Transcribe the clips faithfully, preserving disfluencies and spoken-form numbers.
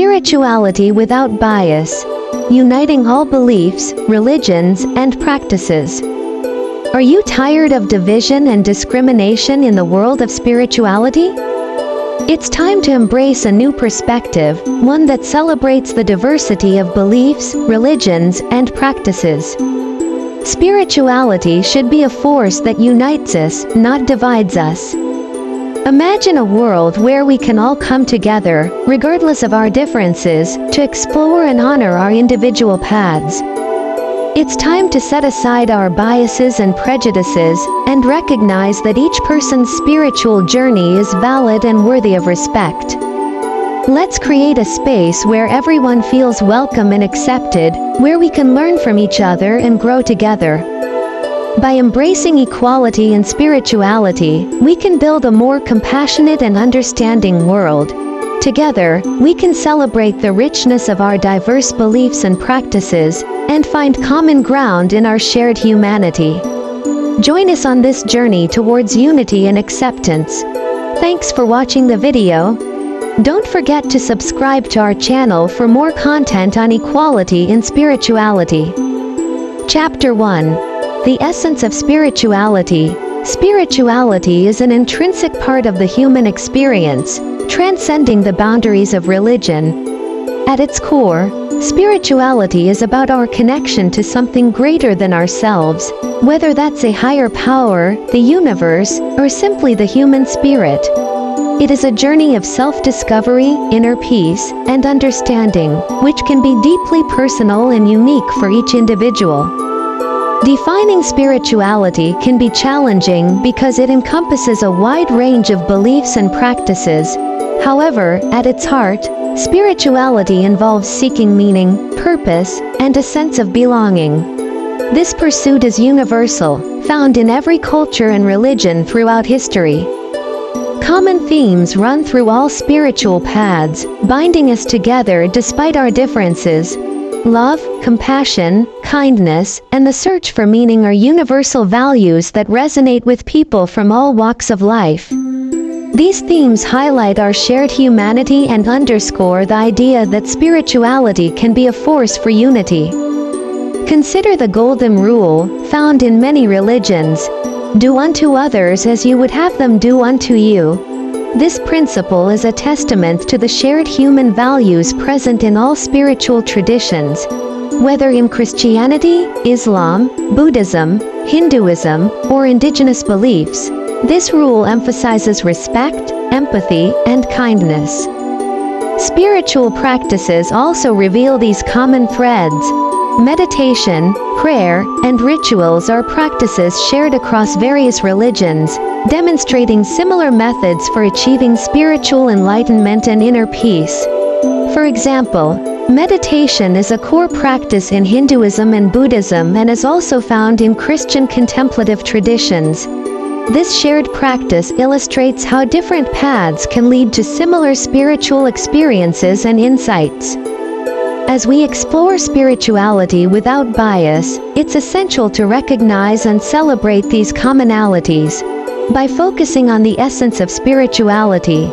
Spirituality without bias, uniting all beliefs, religions, and practices. Are you tired of division and discrimination in the world of spirituality? It's time to embrace a new perspective, one that celebrates the diversity of beliefs, religions, and practices. Spirituality should be a force that unites us, not divides us. Imagine a world where we can all come together, regardless of our differences, to explore and honor our individual paths. It's time to set aside our biases and prejudices, and recognize that each person's spiritual journey is valid and worthy of respect. Let's create a space where everyone feels welcome and accepted, where we can learn from each other and grow together. By embracing equality and spirituality, we can build a more compassionate and understanding world. Together, we can celebrate the richness of our diverse beliefs and practices, and find common ground in our shared humanity. Join us on this journey towards unity and acceptance. Thanks for watching the video. Don't forget to subscribe to our channel for more content on equality and spirituality. Chapter one. The essence of spirituality. Spirituality is an intrinsic part of the human experience, transcending the boundaries of religion. At its core, spirituality is about our connection to something greater than ourselves, whether that's a higher power, the universe, or simply the human spirit. It is a journey of self-discovery, inner peace, and understanding, which can be deeply personal and unique for each individual. Defining spirituality can be challenging because it encompasses a wide range of beliefs and practices. However, at its heart, spirituality involves seeking meaning, purpose, and a sense of belonging. This pursuit is universal, found in every culture and religion throughout history. Common themes run through all spiritual paths, binding us together despite our differences. Love, compassion, kindness, and the search for meaning are universal values that resonate with people from all walks of life. These themes highlight our shared humanity and underscore the idea that spirituality can be a force for unity. Consider the golden rule, found in many religions. Do unto others as you would have them do unto you. This principle is a testament to the shared human values present in all spiritual traditions. Whether in Christianity, Islam, Buddhism, Hinduism, or indigenous beliefs, this rule emphasizes respect, empathy, and kindness. Spiritual practices also reveal these common threads. Meditation, prayer, and rituals are practices shared across various religions, demonstrating similar methods for achieving spiritual enlightenment and inner peace. For example, meditation is a core practice in Hinduism and Buddhism and is also found in Christian contemplative traditions. This shared practice illustrates how different paths can lead to similar spiritual experiences and insights. As we explore spirituality without bias, it's essential to recognize and celebrate these commonalities. By focusing on the essence of spirituality,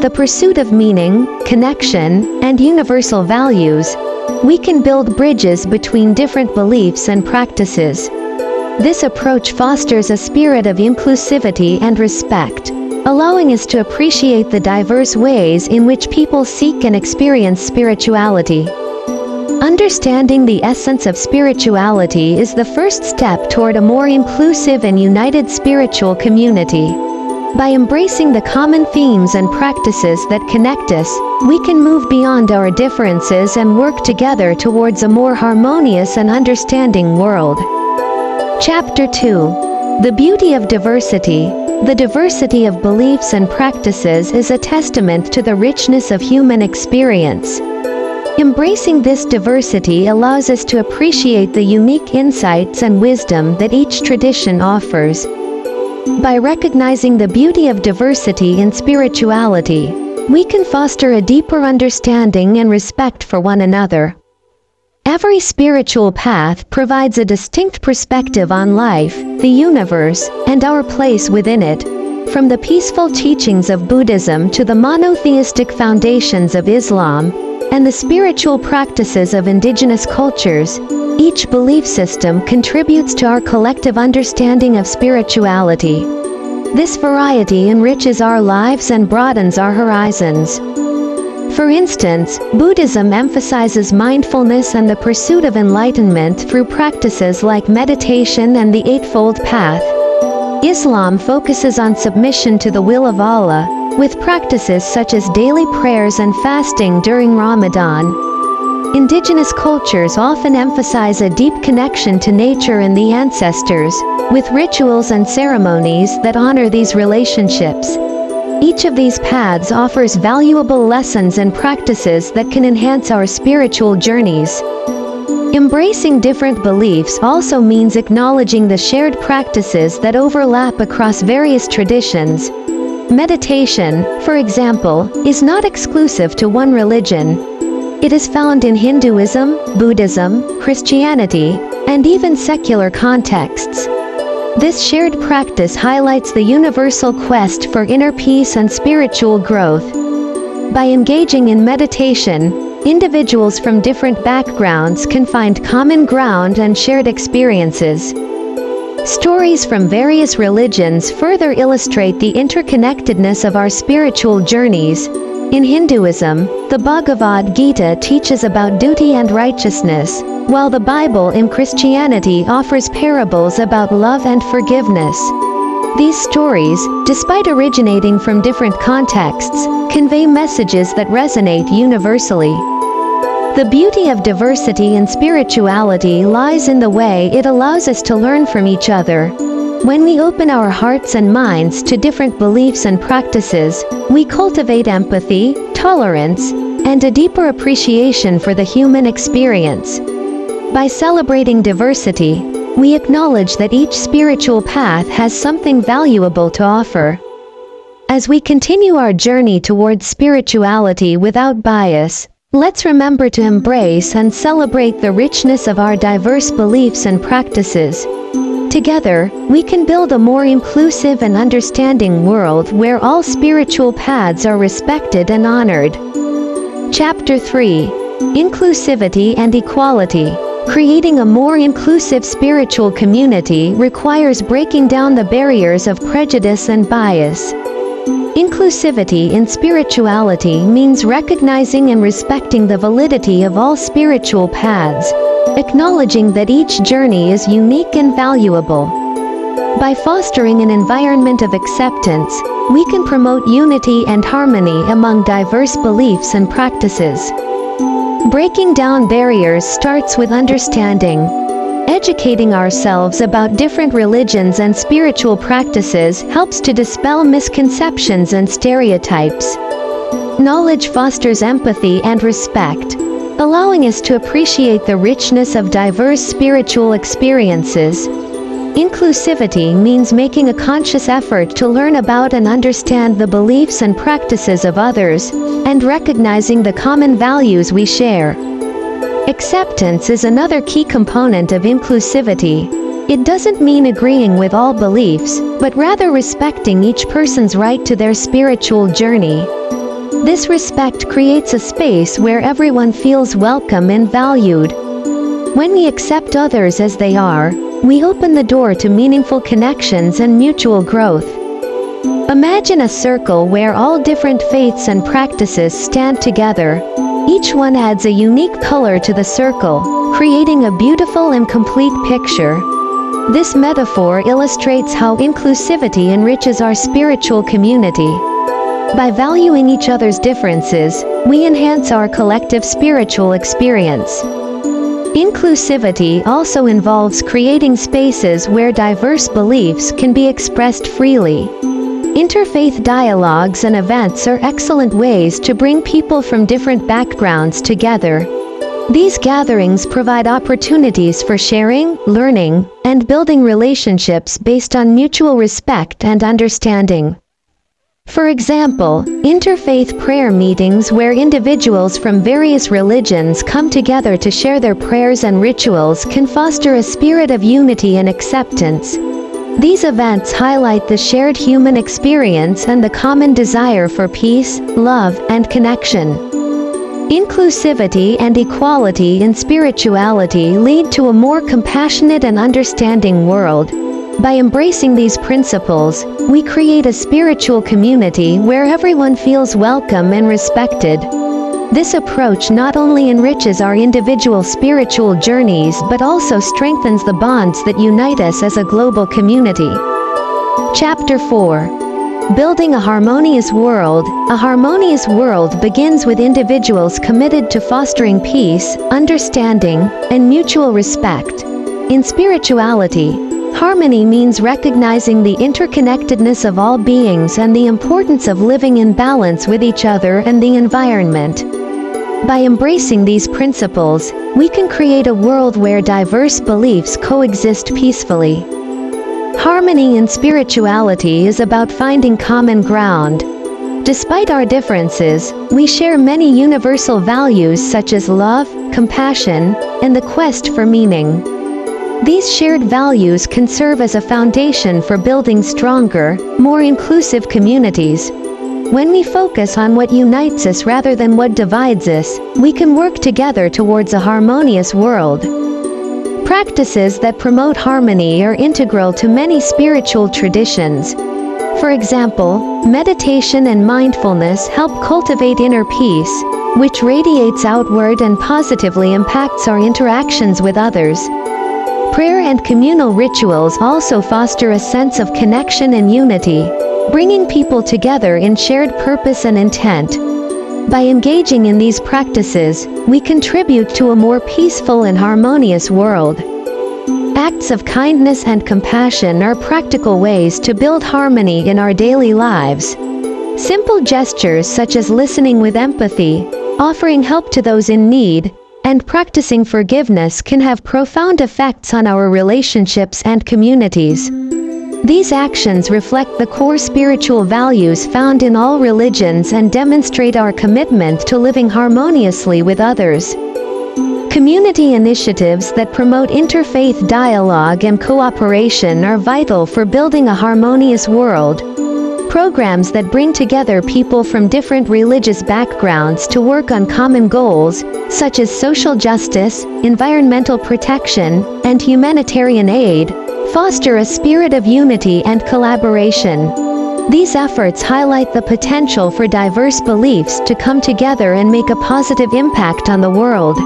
the pursuit of meaning, connection, and universal values, we can build bridges between different beliefs and practices. This approach fosters a spirit of inclusivity and respect, allowing us to appreciate the diverse ways in which people seek and experience spirituality. Understanding the essence of spirituality is the first step toward a more inclusive and united spiritual community. By embracing the common themes and practices that connect us, we can move beyond our differences and work together towards a more harmonious and understanding world. Chapter two. The beauty of diversity. The diversity of beliefs and practices is a testament to the richness of human experience. Embracing this diversity allows us to appreciate the unique insights and wisdom that each tradition offers. By recognizing the beauty of diversity in spirituality, we can foster a deeper understanding and respect for one another. Every spiritual path provides a distinct perspective on life, the universe, and our place within it. From the peaceful teachings of Buddhism to the monotheistic foundations of Islam, and the spiritual practices of indigenous cultures, each belief system contributes to our collective understanding of spirituality. This variety enriches our lives and broadens our horizons. For instance, Buddhism emphasizes mindfulness and the pursuit of enlightenment through practices like meditation and the Eightfold Path. Islam focuses on submission to the will of Allah, with practices such as daily prayers and fasting during Ramadan. Indigenous cultures often emphasize a deep connection to nature and the ancestors, with rituals and ceremonies that honor these relationships. Each of these paths offers valuable lessons and practices that can enhance our spiritual journeys. Embracing different beliefs also means acknowledging the shared practices that overlap across various traditions. Meditation, for example, is not exclusive to one religion. It is found in Hinduism, Buddhism, Christianity, and even secular contexts. This shared practice highlights the universal quest for inner peace and spiritual growth. By engaging in meditation, individuals from different backgrounds can find common ground and shared experiences. Stories from various religions further illustrate the interconnectedness of our spiritual journeys. In Hinduism, the Bhagavad Gita teaches about duty and righteousness, while the Bible in Christianity offers parables about love and forgiveness. These stories, despite originating from different contexts, convey messages that resonate universally. The beauty of diversity in spirituality lies in the way it allows us to learn from each other. When we open our hearts and minds to different beliefs and practices, we cultivate empathy, tolerance, and a deeper appreciation for the human experience. By celebrating diversity, we acknowledge that each spiritual path has something valuable to offer. As we continue our journey towards spirituality without bias, let's remember to embrace and celebrate the richness of our diverse beliefs and practices. Together, we can build a more inclusive and understanding world where all spiritual paths are respected and honored. Chapter three: Inclusivity and Equality. Creating a more inclusive spiritual community requires breaking down the barriers of prejudice and bias. Inclusivity in spirituality means recognizing and respecting the validity of all spiritual paths, acknowledging that each journey is unique and valuable. By fostering an environment of acceptance, we can promote unity and harmony among diverse beliefs and practices. Breaking down barriers starts with understanding. Educating ourselves about different religions and spiritual practices helps to dispel misconceptions and stereotypes. Knowledge fosters empathy and respect, allowing us to appreciate the richness of diverse spiritual experiences. Inclusivity means making a conscious effort to learn about and understand the beliefs and practices of others, and recognizing the common values we share. Acceptance is another key component of inclusivity. It doesn't mean agreeing with all beliefs, but rather respecting each person's right to their spiritual journey. This respect creates a space where everyone feels welcome and valued. When we accept others as they are, we open the door to meaningful connections and mutual growth. Imagine a circle where all different faiths and practices stand together. Each one adds a unique color to the circle, creating a beautiful and complete picture. This metaphor illustrates how inclusivity enriches our spiritual community. By valuing each other's differences, we enhance our collective spiritual experience. Inclusivity also involves creating spaces where diverse beliefs can be expressed freely. Interfaith dialogues and events are excellent ways to bring people from different backgrounds together. These gatherings provide opportunities for sharing, learning, and building relationships based on mutual respect and understanding. For example, interfaith prayer meetings where individuals from various religions come together to share their prayers and rituals can foster a spirit of unity and acceptance. These events highlight the shared human experience and the common desire for peace, love, and connection. Inclusivity and equality in spirituality lead to a more compassionate and understanding world. By embracing these principles, we create a spiritual community where everyone feels welcome and respected. This approach not only enriches our individual spiritual journeys but also strengthens the bonds that unite us as a global community. Chapter four. Building a Harmonious World. A harmonious world begins with individuals committed to fostering peace, understanding, and mutual respect. In spirituality, harmony means recognizing the interconnectedness of all beings and the importance of living in balance with each other and the environment. By embracing these principles, we can create a world where diverse beliefs coexist peacefully. Harmony in spirituality is about finding common ground. Despite our differences, we share many universal values such as love, compassion, and the quest for meaning. These shared values can serve as a foundation for building stronger, more inclusive communities. When we focus on what unites us rather than what divides us, we can work together towards a harmonious world. Practices that promote harmony are integral to many spiritual traditions. For example, meditation and mindfulness help cultivate inner peace, which radiates outward and positively impacts our interactions with others. Prayer and communal rituals also foster a sense of connection and unity, bringing people together in shared purpose and intent. By engaging in these practices, we contribute to a more peaceful and harmonious world. Acts of kindness and compassion are practical ways to build harmony in our daily lives. Simple gestures such as listening with empathy, offering help to those in need, and practicing forgiveness can have profound effects on our relationships and communities. These actions reflect the core spiritual values found in all religions and demonstrate our commitment to living harmoniously with others. Community initiatives that promote interfaith dialogue and cooperation are vital for building a harmonious world. Programs that bring together people from different religious backgrounds to work on common goals, such as social justice, environmental protection, and humanitarian aid, foster a spirit of unity and collaboration. These efforts highlight the potential for diverse beliefs to come together and make a positive impact on the world.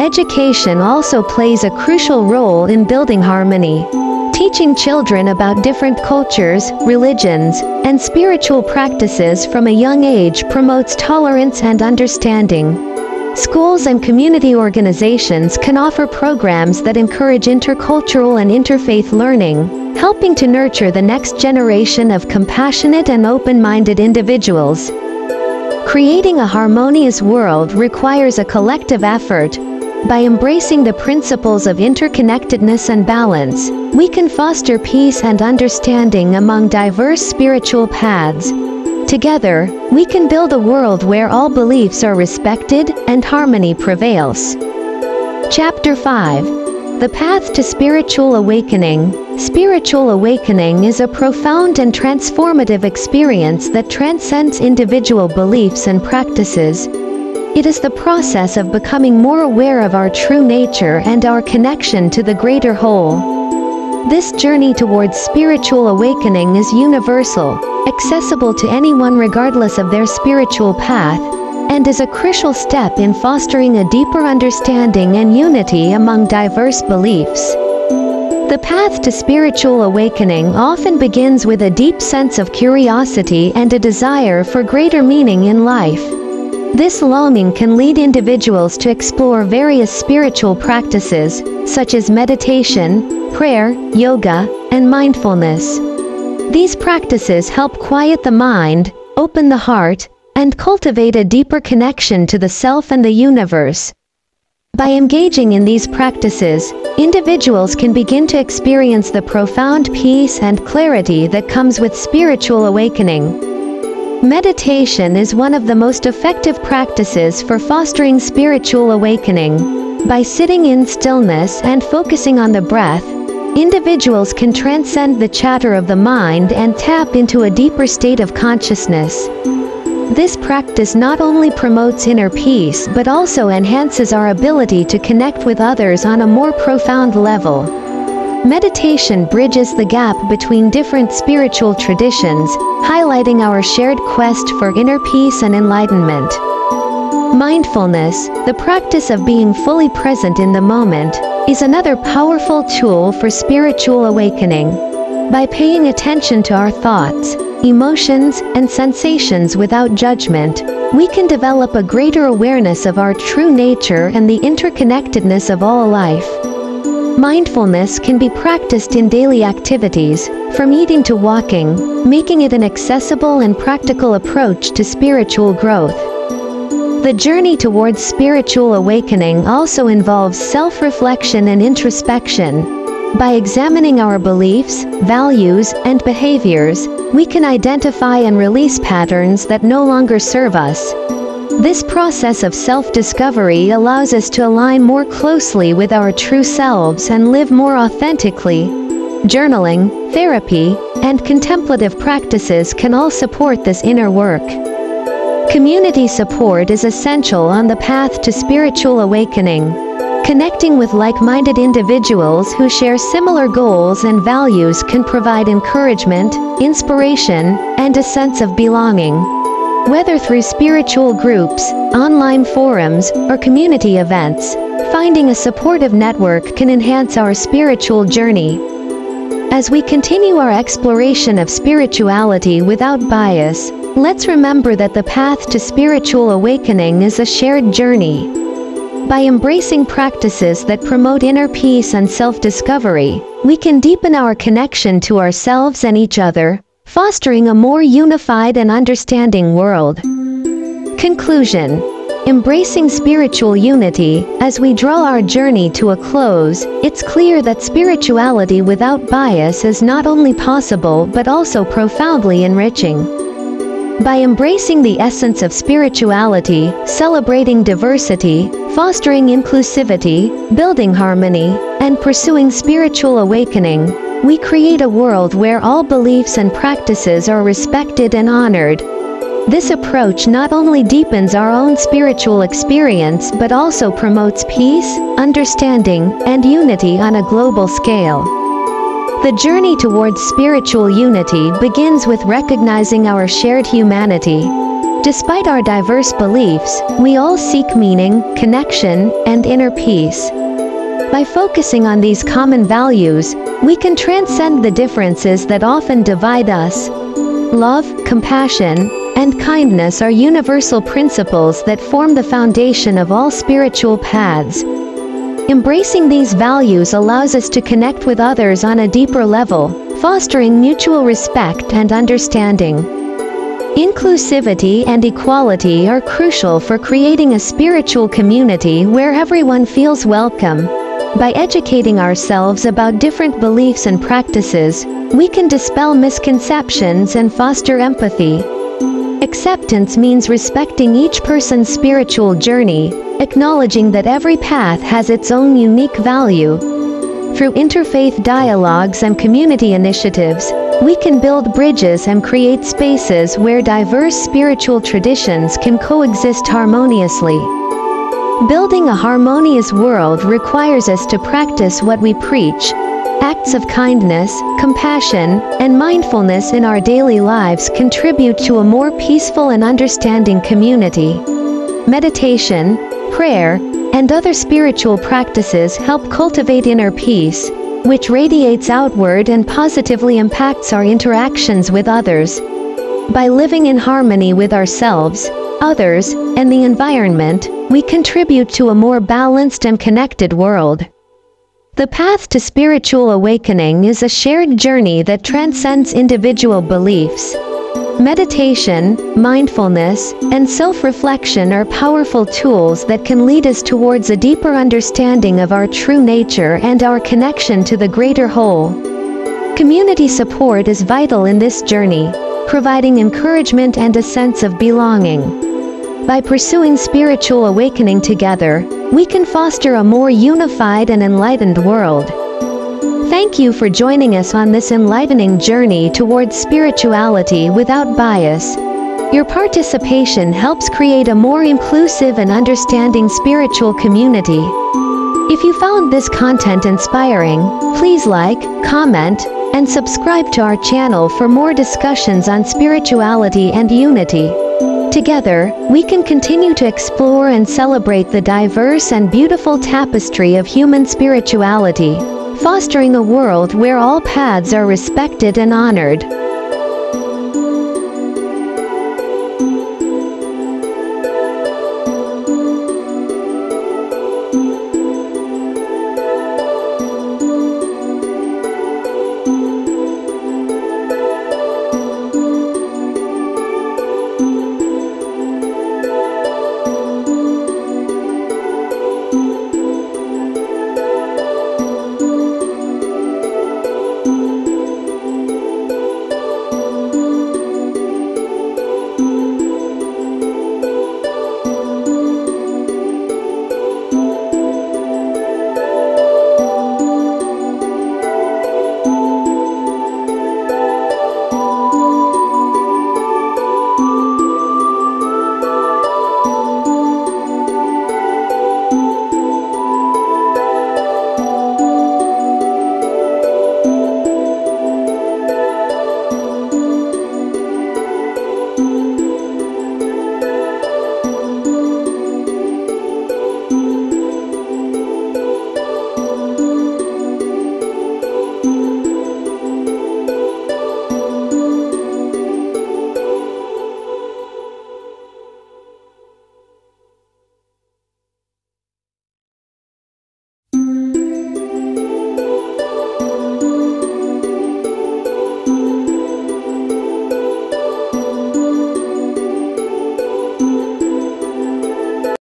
Education also plays a crucial role in building harmony. Teaching children about different cultures, religions, and spiritual practices from a young age promotes tolerance and understanding. Schools and community organizations can offer programs that encourage intercultural and interfaith learning, helping to nurture the next generation of compassionate and open-minded individuals. Creating a harmonious world requires a collective effort. By embracing the principles of interconnectedness and balance, we can foster peace and understanding among diverse spiritual paths. Together, we can build a world where all beliefs are respected and harmony prevails. Chapter five. The Path to Spiritual Awakening. Spiritual awakening is a profound and transformative experience that transcends individual beliefs and practices. It is the process of becoming more aware of our true nature and our connection to the greater whole. This journey towards spiritual awakening is universal, accessible to anyone regardless of their spiritual path, and is a crucial step in fostering a deeper understanding and unity among diverse beliefs. The path to spiritual awakening often begins with a deep sense of curiosity and a desire for greater meaning in life. This longing can lead individuals to explore various spiritual practices, such as meditation, prayer, yoga, and mindfulness. These practices help quiet the mind, open the heart, and cultivate a deeper connection to the self and the universe. By engaging in these practices, individuals can begin to experience the profound peace and clarity that comes with spiritual awakening. Meditation is one of the most effective practices for fostering spiritual awakening. By sitting in stillness and focusing on the breath, individuals can transcend the chatter of the mind and tap into a deeper state of consciousness. This practice not only promotes inner peace but also enhances our ability to connect with others on a more profound level. Meditation bridges the gap between different spiritual traditions, highlighting our shared quest for inner peace and enlightenment. Mindfulness, the practice of being fully present in the moment, is another powerful tool for spiritual awakening. By paying attention to our thoughts, emotions, and sensations without judgment, we can develop a greater awareness of our true nature and the interconnectedness of all life. Mindfulness can be practiced in daily activities, from eating to walking, making it an accessible and practical approach to spiritual growth. The journey towards spiritual awakening also involves self-reflection and introspection. By examining our beliefs, values, and behaviors, we can identify and release patterns that no longer serve us. This process of self-discovery allows us to align more closely with our true selves and live more authentically. Journaling, therapy, and contemplative practices can all support this inner work. Community support is essential on the path to spiritual awakening. Connecting with like-minded individuals who share similar goals and values can provide encouragement, inspiration, and a sense of belonging. Whether through spiritual groups, online forums, or community events, finding a supportive network can enhance our spiritual journey. As we continue our exploration of spirituality without bias, let's remember that the path to spiritual awakening is a shared journey. By embracing practices that promote inner peace and self-discovery, we can deepen our connection to ourselves and each other, fostering a more unified and understanding world. Conclusion. Embracing spiritual unity, as we draw our journey to a close, it's clear that spirituality without bias is not only possible but also profoundly enriching. By embracing the essence of spirituality, celebrating diversity, fostering inclusivity, building harmony, and pursuing spiritual awakening, we create a world where all beliefs and practices are respected and honored. This approach not only deepens our own spiritual experience but also promotes peace, understanding, and unity on a global scale. The journey towards spiritual unity begins with recognizing our shared humanity. Despite our diverse beliefs, we all seek meaning, connection, and inner peace. By focusing on these common values, we can transcend the differences that often divide us. Love, compassion, and kindness are universal principles that form the foundation of all spiritual paths. Embracing these values allows us to connect with others on a deeper level, fostering mutual respect and understanding. Inclusivity and equality are crucial for creating a spiritual community where everyone feels welcome. By educating ourselves about different beliefs and practices, we can dispel misconceptions and foster empathy. Acceptance means respecting each person's spiritual journey, acknowledging that every path has its own unique value. Through interfaith dialogues and community initiatives, we can build bridges and create spaces where diverse spiritual traditions can coexist harmoniously. Building a harmonious world requires us to practice what we preach. Acts of kindness, compassion, and mindfulness in our daily lives contribute to a more peaceful and understanding community. Meditation, prayer, and other spiritual practices help cultivate inner peace, which radiates outward and positively impacts our interactions with others. By living in harmony with ourselves, others, and the environment, we contribute to a more balanced and connected world. The path to spiritual awakening is a shared journey that transcends individual beliefs. Meditation, mindfulness, and self-reflection are powerful tools that can lead us towards a deeper understanding of our true nature and our connection to the greater whole. Community support is vital in this journey, providing encouragement and a sense of belonging. By pursuing spiritual awakening together, we can foster a more unified and enlightened world. Thank you for joining us on this enlightening journey towards spirituality without bias. Your participation helps create a more inclusive and understanding spiritual community. If you found this content inspiring, please like, comment, and subscribe to our channel for more discussions on spirituality and unity. Together, we can continue to explore and celebrate the diverse and beautiful tapestry of human spirituality, fostering a world where all paths are respected and honored.